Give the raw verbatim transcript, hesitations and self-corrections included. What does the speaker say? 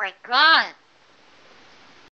my God.